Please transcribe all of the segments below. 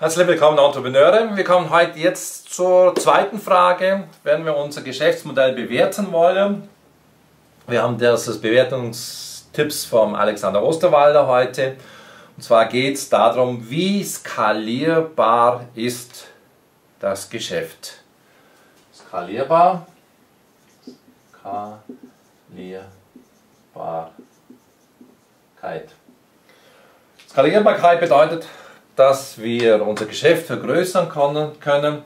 Herzlich willkommen Entrepreneure, wir kommen heute jetzt zur zweiten Frage, wenn wir unser Geschäftsmodell bewerten wollen. Wir haben das Bewertungstipps von Alexander Osterwalder heute. Und zwar geht es darum, wie skalierbar ist das Geschäft. Skalierbar. Skalierbarkeit. Skalierbarkeit bedeutet, dass wir unser Geschäft vergrößern können,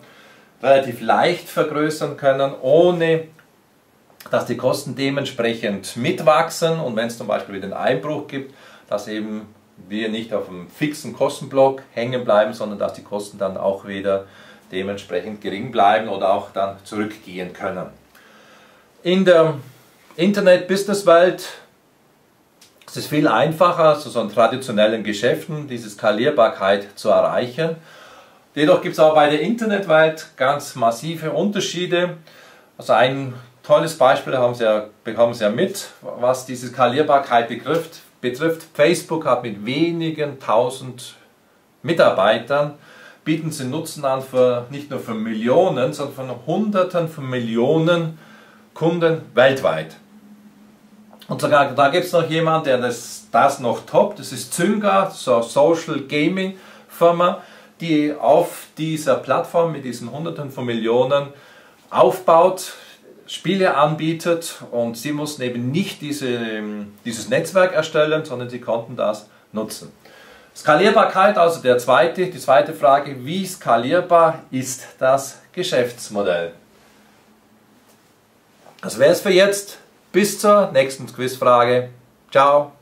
relativ leicht vergrößern können, ohne dass die Kosten dementsprechend mitwachsen und wenn es zum Beispiel wieder einen Einbruch gibt, dass eben wir nicht auf einem fixen Kostenblock hängen bleiben, sondern dass die Kosten dann auch wieder dementsprechend gering bleiben oder auch dann zurückgehen können. In der Internet-Business-Welt es ist viel einfacher, so in traditionellen Geschäften diese Skalierbarkeit zu erreichen. Jedoch gibt es auch bei der Internetwelt ganz massive Unterschiede. Also ein tolles Beispiel bekommen Sie ja mit, was diese Skalierbarkeit betrifft. Facebook hat mit wenigen tausend Mitarbeitern, bieten sie Nutzen an für nicht nur für Millionen, sondern von Hunderten von Millionen Kunden weltweit. Und sogar da gibt es noch jemanden, der das noch toppt. Das ist Zynga, so Social Gaming Firma, die auf dieser Plattform mit diesen Hunderten von Millionen aufbaut, Spiele anbietet und sie mussten eben nicht dieses Netzwerk erstellen, sondern sie konnten das nutzen. Skalierbarkeit, also die zweite Frage, wie skalierbar ist das Geschäftsmodell? Das wäre es für jetzt. Bis zur nächsten Quizfrage. Ciao!